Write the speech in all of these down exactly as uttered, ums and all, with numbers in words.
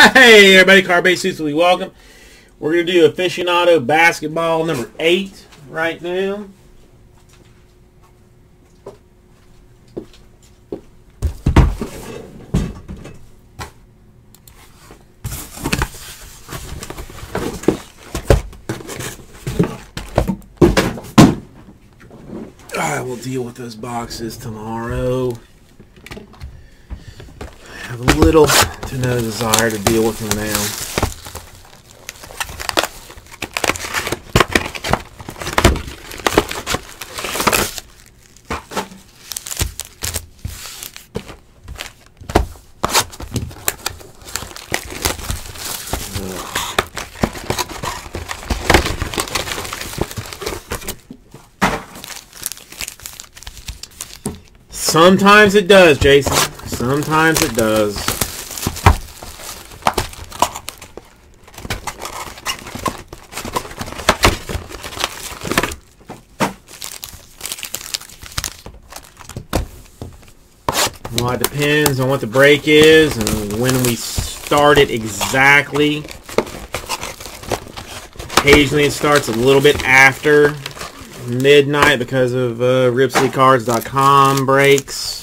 Hey everybody, Card Base Weekly, welcome. We're going to do Aficionado Basketball number eight right now. I will deal with those boxes tomorrow. I have a little to no desire to deal with them now. Sometimes it does, Jason. Sometimes it does. Well, it depends on what the break is and when we start it exactly. Occasionally it starts a little bit after midnight because of uh, rip city cards dot com breaks.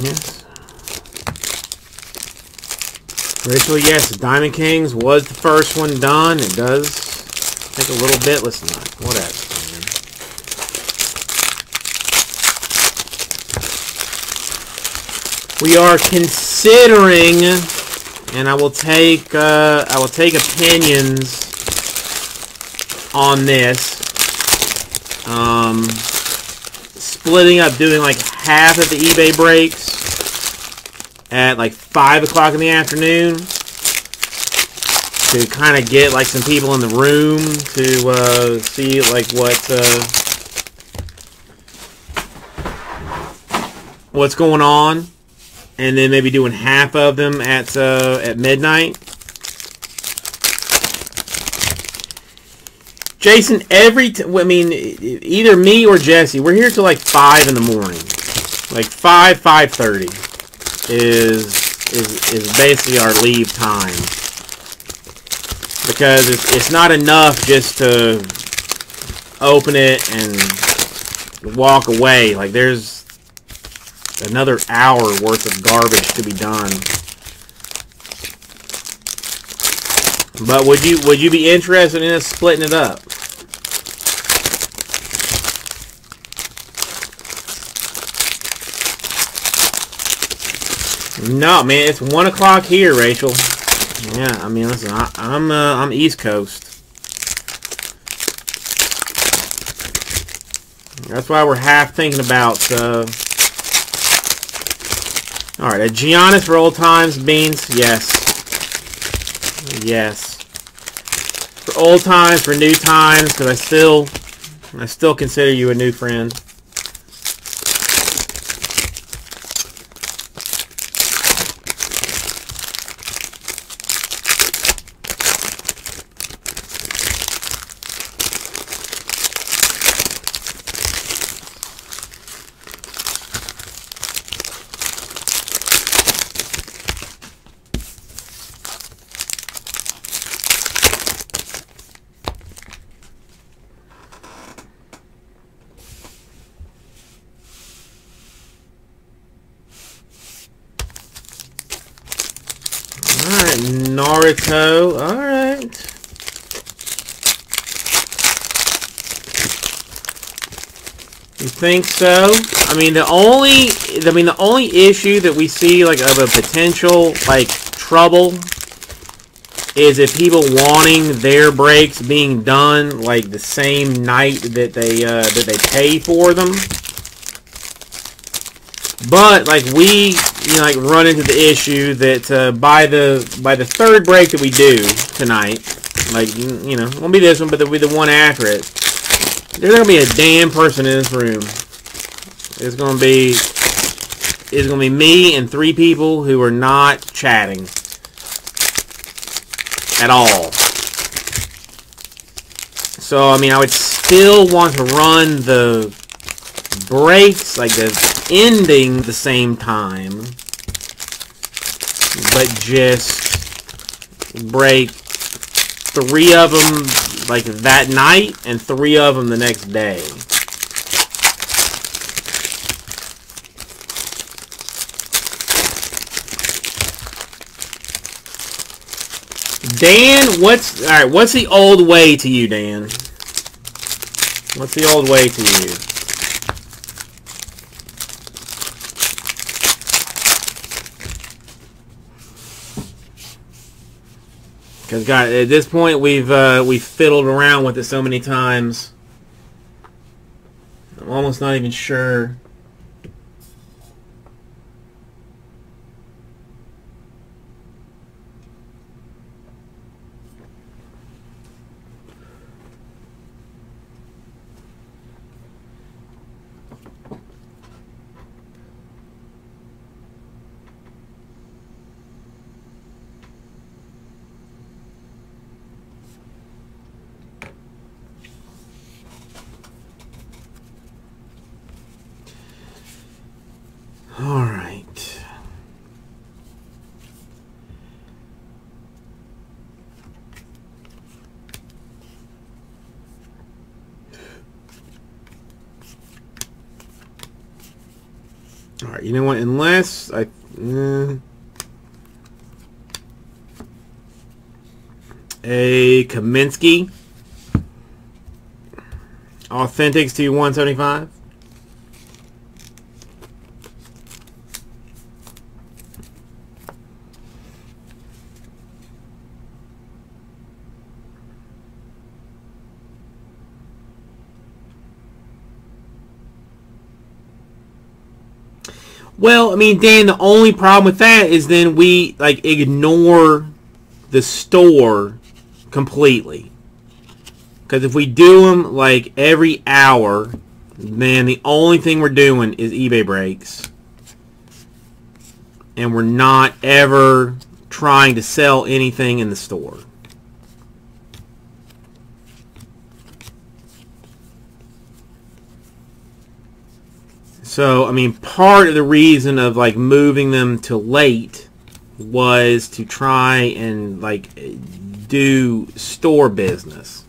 Yes. Rachel, yes, Diamond Kings was the first one done. It does take a little bit. Listen, whatever. We are considering, and I will take uh, I will take opinions on this. Um, splitting up, doing like half of the eBay breaks at like five o'clock in the afternoon to kind of get like some people in the room to uh, see like what uh, what's going on, and then maybe doing half of them at uh, at midnight. Jason, every t I mean, either me or Jesse, we're here till like five in the morning, like five five thirty. Is, is is basically our leave time, because it's, it's not enough just to open it and walk away. Like, there's another hour worth of garbage to be done. But would you would you be interested in us splitting it up? No, man, it's one o'clock here, Rachel. Yeah, I mean, listen, I, I'm uh, I'm East Coast. That's why we're half thinking about. Uh... All right, a Giannis roll times beans, yes, yes. For old times, for new times, because I still, I still consider you a new friend. Naruto. All right. You think so? I mean, the only, I mean, the only issue that we see, like, of a potential, like, trouble is if people wanting their breaks being done, like, the same night that they, uh, that they pay for them. But, like, we, you know, like, run into the issue that, uh, by the, by the third break that we do tonight, like, you know, it won't be this one, but it'll be the one after it. There's gonna be a damn person in this room. It's gonna be, it's gonna be me and three people who are not chatting at all. So I mean, I would still want to run the breaks, like the ending, the same time, but just break three of them like that night and three of them the next day. Dan, what's all right, what's the old way to you, Dan? What's the old way to you? Because, God, at this point, we've uh, we've fiddled around with it so many times. I'm almost not even sure. You know what, unless I... Uh, a Kaminsky Authentics to one seventy-five. Well, I mean, Dan, the only problem with that is then we, like, ignore the store completely. Because if we do them, like, every hour, then the only thing we're doing is eBay breaks. And we're not ever trying to sell anything in the store. So, I mean, part of the reason of, like, moving them to late was to try and, like, do store business.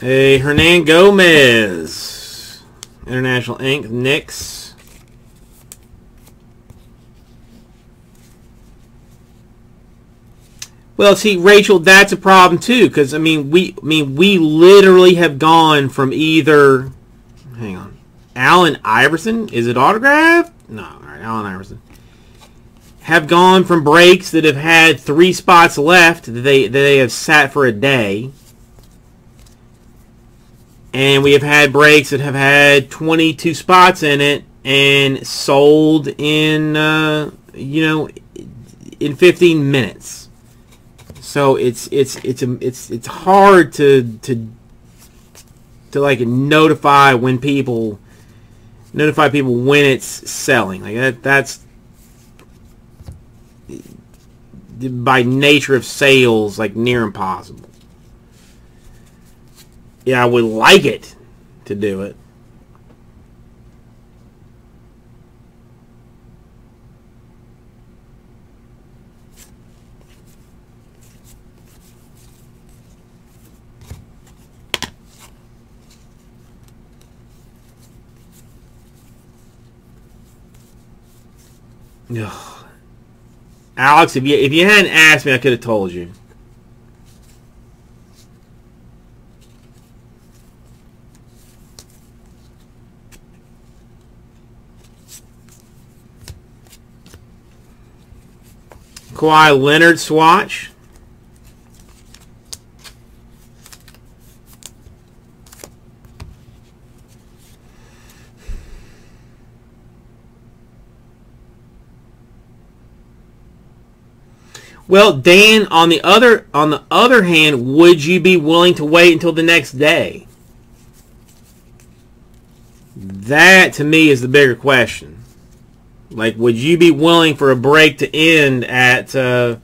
Hey, Hernan Gomez International Incorporated, Knicks. Well, see, Rachel, that's a problem too, because I mean, we, I mean, we literally have gone from either, hang on, Allen Iverson, is it autographed? No, all right, Allen Iverson, have gone from breaks that have had three spots left that they that they have sat for a day, and we have had breaks that have had twenty-two spots in it and sold in, uh, you know, in fifteen minutes. So it's it's it's it's it's hard to to to like notify when people notify people when it's selling, like that that's by nature of sales, like, near impossible. Yeah, I would like it to do it. Ugh. Alex, if you if you hadn't asked me, I could have told you. Kawhi Leonard swatch. Well, Dan, on the other on the other hand, would you be willing to wait until the next day? That to me is the bigger question. Like, would you be willing for a break to end at uh,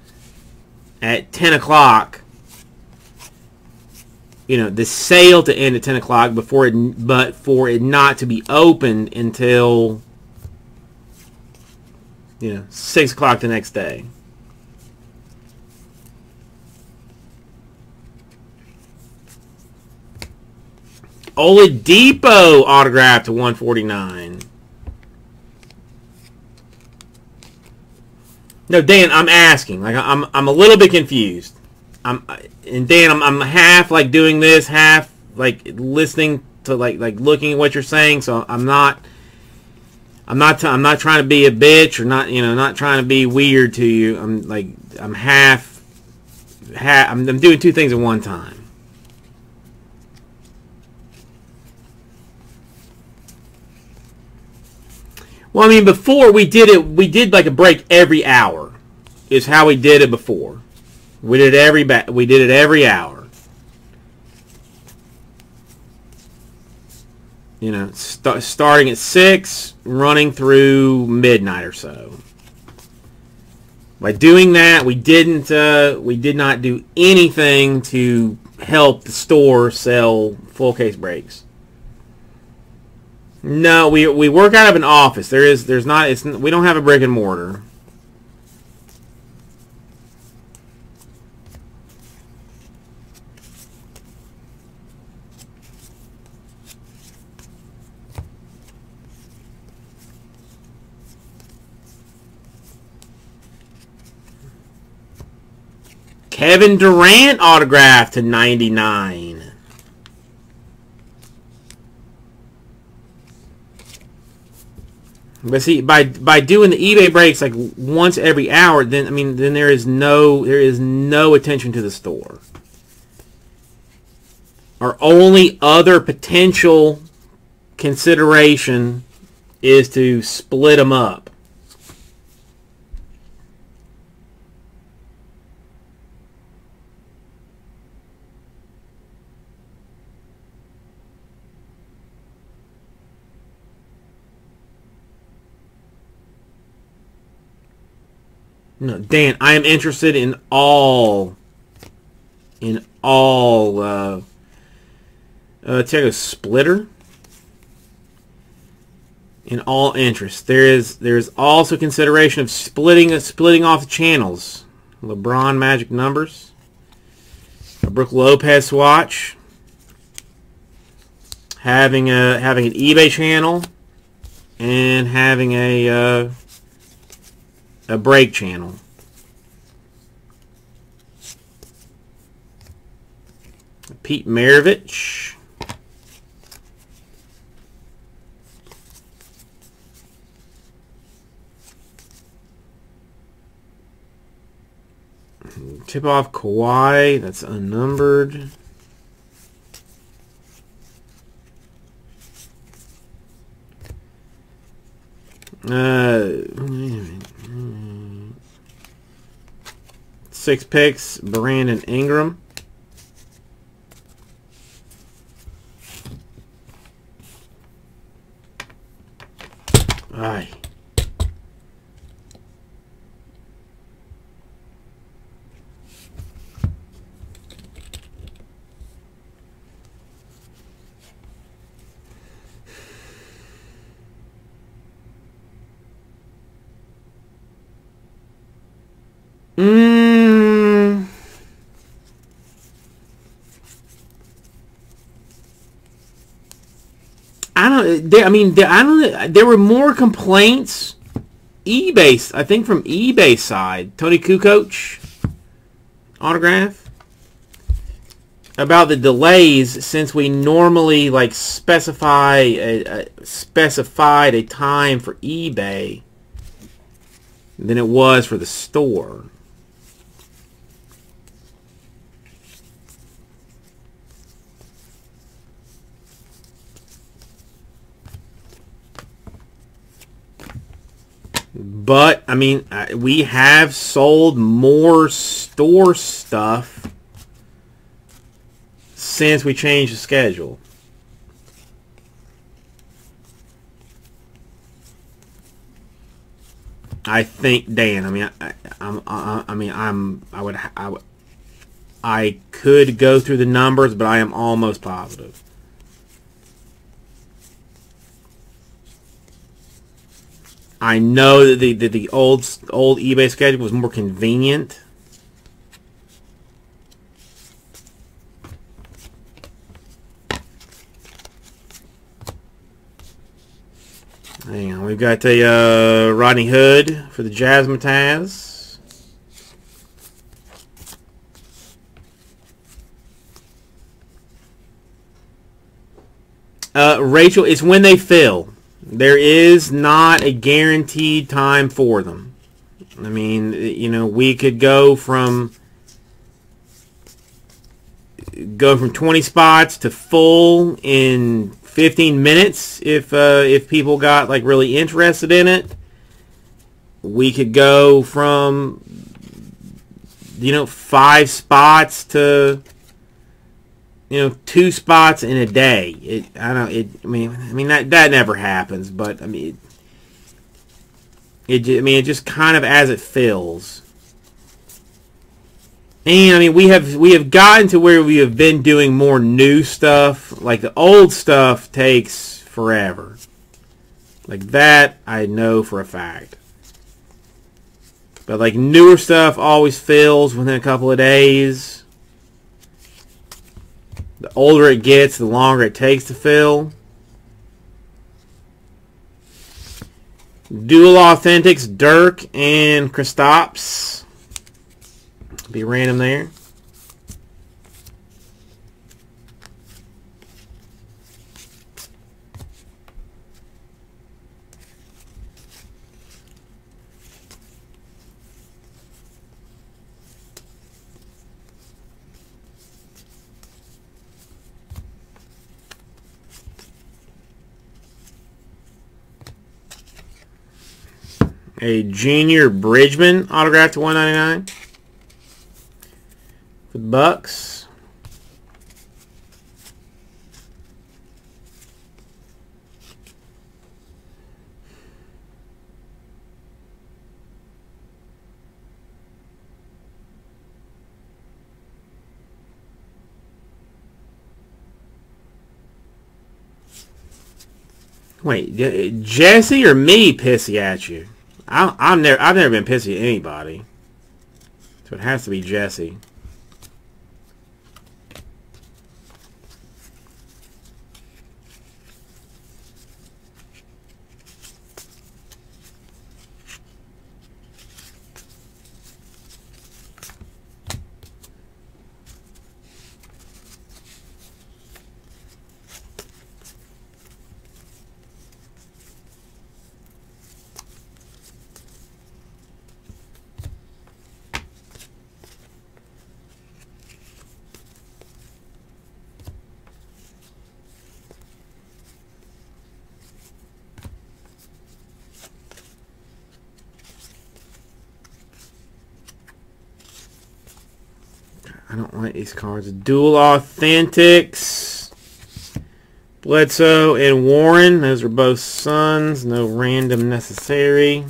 at ten o'clock? You know, the sale to end at ten o'clock before it, but for it not to be opened until, you know, six o'clock the next day. Oladipo autograph to one forty-nine. No, Dan, I'm asking. Like, I'm, I'm a little bit confused. I'm, and Dan, I'm, I'm half like doing this, half like listening to, like, like looking at what you're saying. So I'm not, I'm not, t I'm not trying to be a bitch or not, you know, not trying to be weird to you. I'm like, I'm half, half. I'm, I'm doing two things at one time. Well, I mean, before we did it, we did like a break every hour, is how we did it before. We did it every ba we did it every hour. You know, st starting at six, running through midnight or so. By doing that, we didn't uh, we did not do anything to help the store sell full case breaks. No, we we work out of an office. There is there's not it's we don't have a brick and mortar. Kevin Durant autograph to ninety-nine. But see, by by doing the eBay breaks like once every hour, then I mean, then there is no there is no attention to the store. Our only other potential consideration is to split them up. No, Dan, I am interested in all, in all, uh, uh, take a splitter, in all interests. There is, there is also consideration of splitting, uh, splitting off the channels. LeBron magic numbers, a Brook Lopez swatch, having a, having an eBay channel, and having a, uh, a break channel. Pete Maravich. Tip off Kawhi. That's unnumbered. Uh, six picks, Brandon Ingram. Aye. Mm. I don't. There, I mean, there, I don't. There were more complaints eBay, I think from eBay side, Tony Kukoc autograph. About the delays, since we normally like specify a, a specified a time for eBay than it was for the store. But, I mean, we have sold more store stuff since we changed the schedule. I think, Dan, I mean, I, I, I, I mean, I'm, I would, I would, I could go through the numbers, but I am almost positive. I know that the, the, the old old eBay schedule was more convenient. Hang on, we've got a uh, Rodney Hood for the Jasmine Taz. Uh, Rachel, it's when they fill. There is not a guaranteed time for them. I mean, you know, we could go from go from twenty spots to full in fifteen minutes if uh, if people got like really interested in it. We could go from, you know, five spots to, you know, two spots in a day. It, I don't. It. I mean. I mean that that never happens. But I mean, it. it I mean, it just kind of as it fills. And I mean, we have we have gotten to where we have been doing more new stuff. Like the old stuff takes forever. Like that, I know for a fact. But like newer stuff always fills within a couple of days. The older it gets, the longer it takes to fill. Dual Authentics, Dirk and Kristaps. Be random there. A Junior Bridgman autograph to one ninety-nine for the Bucks. Wait, Jesse or me pissy at you? I, I'm never. I've never been pissy at anybody, so it has to be Jesse. I don't like these cards. Dual Authentics, Bledsoe and Warren. Those are both Suns. No random necessary.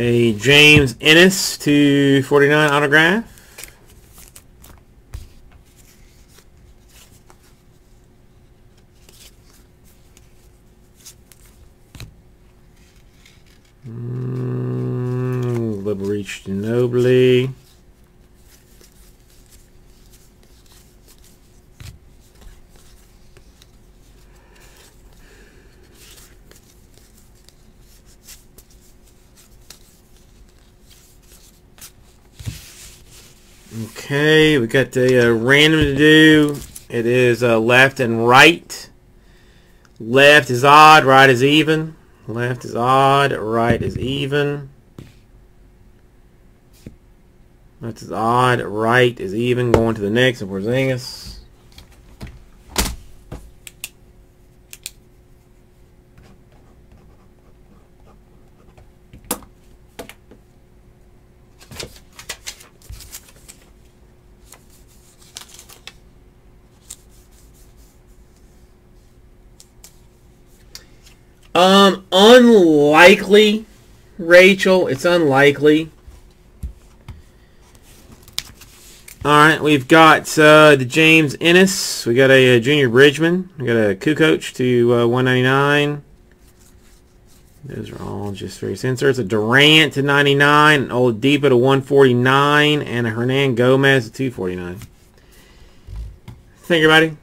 A James Ennis two forty-nine autograph. Mm, double reach nobly. Okay, we got the uh, random to do. It is uh, left and right. Left is odd, right is even. Left is odd, right is even. Left is odd, right is even. Going to the next for Zingus. Um, unlikely, Rachel. It's unlikely. Alright, we've got uh, the James Ennis. We got a, a Junior Bridgman. We got a Kukoc to uh, one ninety-nine. Those are all just various inserts. A Durant to ninety-nine, an Oladipo to one forty-nine, and a Hernan Gomez to two forty-nine. Thank you, everybody.